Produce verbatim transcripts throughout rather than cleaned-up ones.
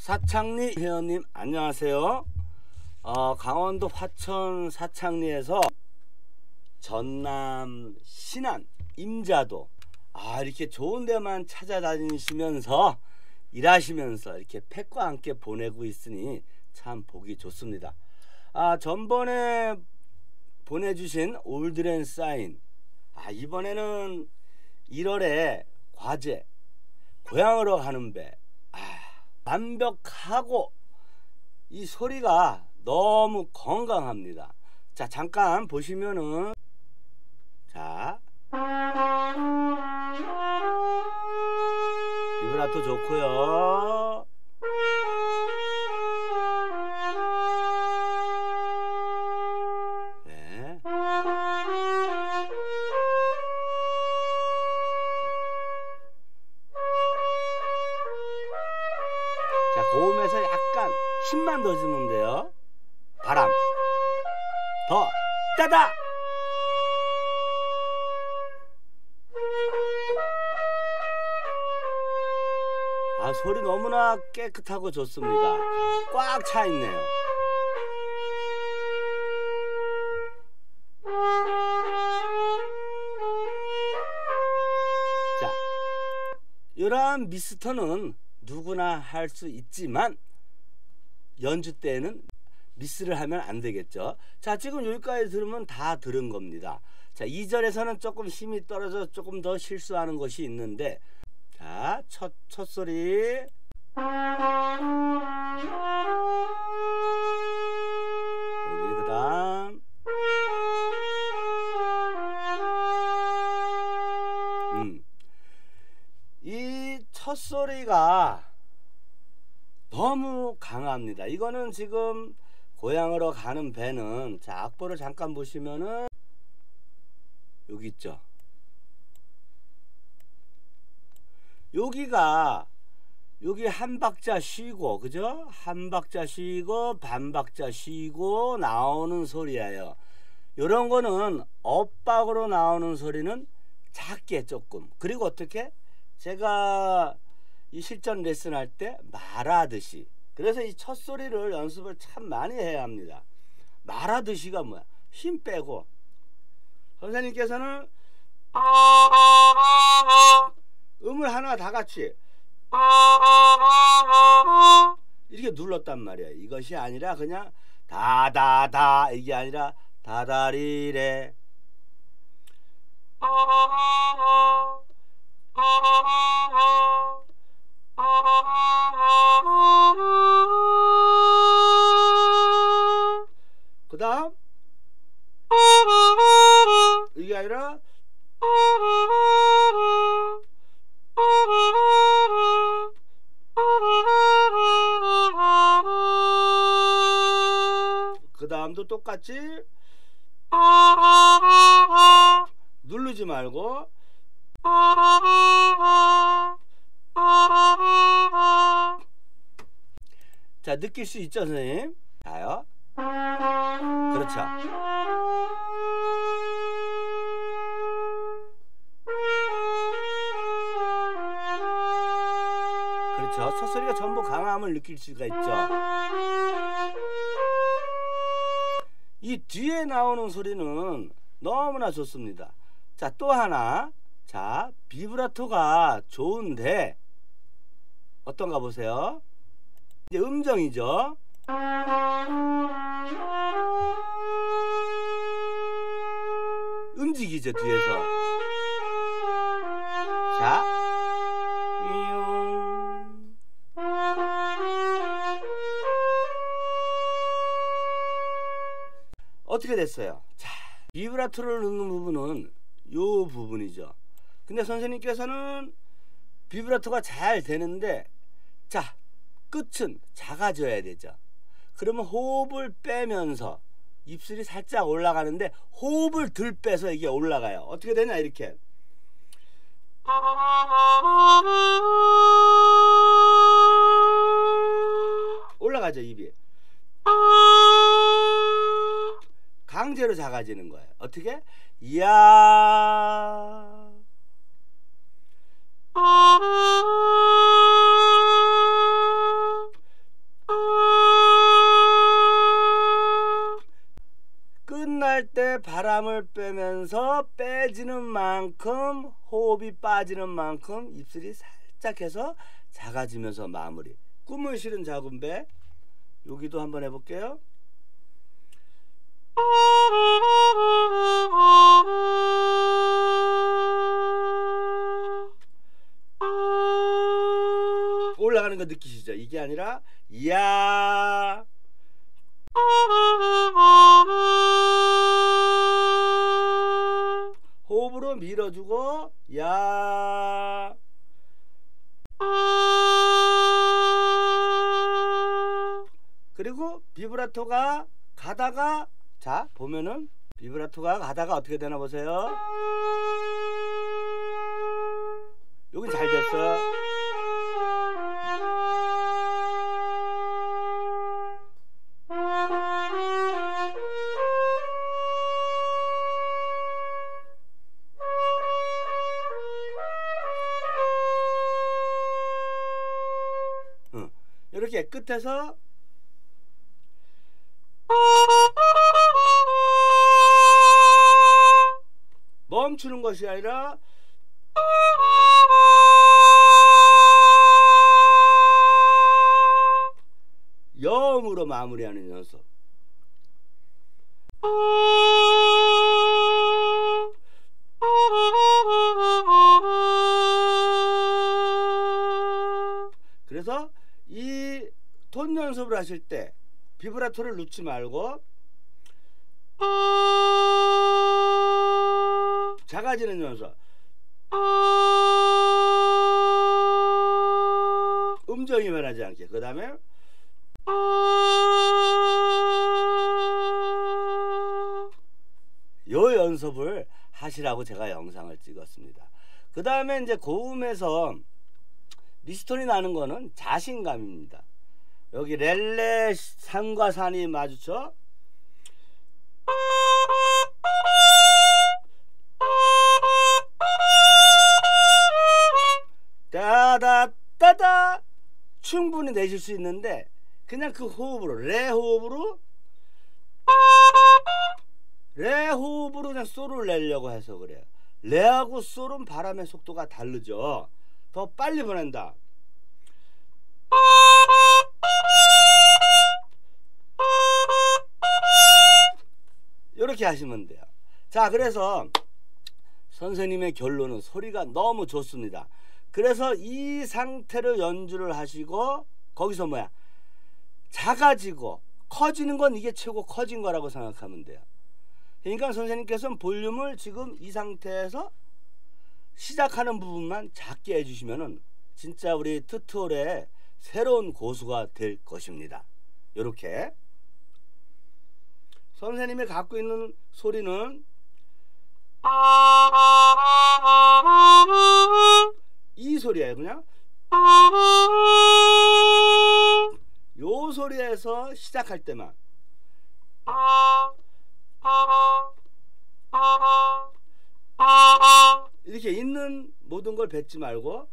사창리 회원님 안녕하세요. 어, 강원도 화천 사창리에서 전남 신안 임자도 아 이렇게 좋은 데만 찾아다니시면서 일하시면서 이렇게 팩과 함께 보내고 있으니 참 보기 좋습니다. 아 전번에 보내주신 올드랜사인 아 이번에는 일월에 과제 고향으로 가는 배 아, 완벽하고 이 소리가 너무 건강합니다. 자 잠깐 보시면은 자 비브라토 좋고요. 네. 자 고음에서 약간 힘만 더 주면 돼요. 바람 더 따다. 아, 소리 너무나 깨끗하고 좋습니다. 꽉 차 있네요. 자, 이러한 미스터는 누구나 할 수 있지만 연주 때에는 미스를 하면 안 되겠죠. 자, 지금 여기까지 들으면 다 들은 겁니다. 자, 이 절에서는 조금 힘이 떨어져 조금 더 실수하는 것이 있는데 자, 첫, 첫 소리. 여기 그다음. 음. 이 첫 소리가 너무 강합니다. 이거는 지금 고향으로 가는 배는 자, 악보를 잠깐 보시면은 여기 있죠. 여기가 여기 한 박자 쉬고 그죠? 한 박자 쉬고 반 박자 쉬고 나오는 소리예요. 요런 거는 엇박으로 나오는 소리는 작게 조금 그리고 어떻게? 제가 이 실전 레슨 할 때 말하듯이 그래서 이 첫 소리를 연습을 참 많이 해야 합니다. 말하듯이가 뭐야? 힘 빼고 선생님께서는 음을 하나 다 같이 이렇게 눌렀단 말이야. 이것이 아니라 그냥 다다다 이게 아니라 다다리래 그 다음 이게 아니라 그 다음도 똑같이 누르지 말고 자 느낄 수 있죠 선생님? 자요 그렇죠. 그렇죠. 첫 소리가 전부 강함을 느낄 수가 있죠. 이 뒤에 나오는 소리는 너무나 좋습니다. 자, 또 하나. 자, 비브라토가 좋은데 어떤가 보세요. 이제 음정이죠. 움직이죠, 뒤에서. 자. 어떻게 됐어요? 자, 비브라토를 넣는 부분은 요 부분이죠. 근데 선생님께서는 비브라토가 잘 되는데 자, 끝은 작아져야 되죠. 그러면 호흡을 빼면서 입술이 살짝 올라가는데 호흡을 덜 빼서 이게 올라가요. 어떻게 되냐 이렇게 올라가죠 입이 강제로 작아지는 거예요. 어떻게? 야 할 때 바람을 빼면서 빼지는 만큼 호흡이 빠지는 만큼 입술이 살짝 해서 작아지면서 마무리. 꿈을 실은 작은 배. 여기도 한번 해볼게요. 올라가는 거 느끼시죠? 이게 아니라 이야 호흡으로 밀어주고 야 그리고 비브라토가 가다가 자 보면은 비브라토가 가다가 어떻게 되나 보세요. 여긴 잘 됐어. 이렇게 끝에서 멈추는 것이 아니라 여음으로 마무리하는 연습. 그래서 이 톤 연습을 하실 때 비브라토를 놓지 말고 작아지는 연습. 음정이 변하지 않게. 그 다음에 요 연습을 하시라고 제가 영상을 찍었습니다. 그 다음에 이제 고음에서 미스톤이 나는 거는 자신감입니다. 여기 렐레 산과 산이 마주쳐 따다따다 충분히 내실 수 있는데 그냥 그 호흡으로 레 호흡으로 레 호흡으로 그냥 소를 내려고 해서 그래요. 레하고 솔은 바람의 속도가 다르죠. 더 빨리 보낸다. 이렇게 하시면 돼요. 자, 그래서 선생님의 결론은 소리가 너무 좋습니다. 그래서 이 상태로 연주를 하시고 거기서 뭐야? 작아지고 커지는 건 이게 최고 커진 거라고 생각하면 돼요. 그러니까 선생님께서는 볼륨을 지금 이 상태에서 시작하는 부분만 작게 해주시면은 진짜 우리 트트홀의 새로운 고수가 될 것입니다. 요렇게 선생님이 갖고 있는 소리는 이 소리예요. 그냥 요 소리에서 시작할 때만 이렇게 있는 모든 걸 뱉지 말고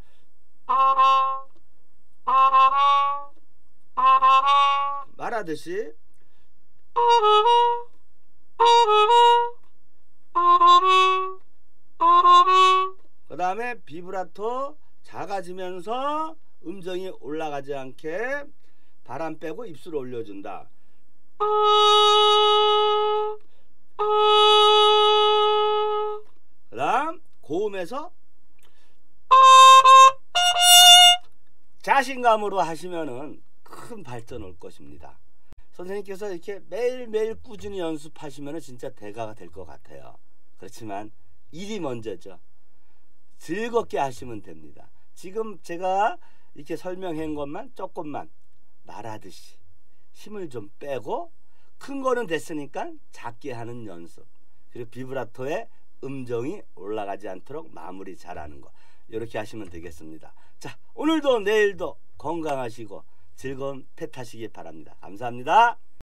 말하듯이 그 다음에 비브라토 작아지면서 음정이 올라가지 않게 바람 빼고 입술 올려준다. 그 다음 고음에서 자신감으로 하시면은 큰 발전 올 것입니다. 선생님께서 이렇게 매일매일 꾸준히 연습하시면은 진짜 대가가 될 것 같아요. 그렇지만 일이 먼저죠. 즐겁게 하시면 됩니다. 지금 제가 이렇게 설명한 것만 조금만 말하듯이 힘을 좀 빼고 큰 거는 됐으니까 작게 하는 연습. 그리고 비브라토의 음정이 올라가지 않도록 마무리 잘하는 거. 이렇게 하시면 되겠습니다. 자, 오늘도 내일도 건강하시고 즐거운 펫 하시기 바랍니다. 감사합니다.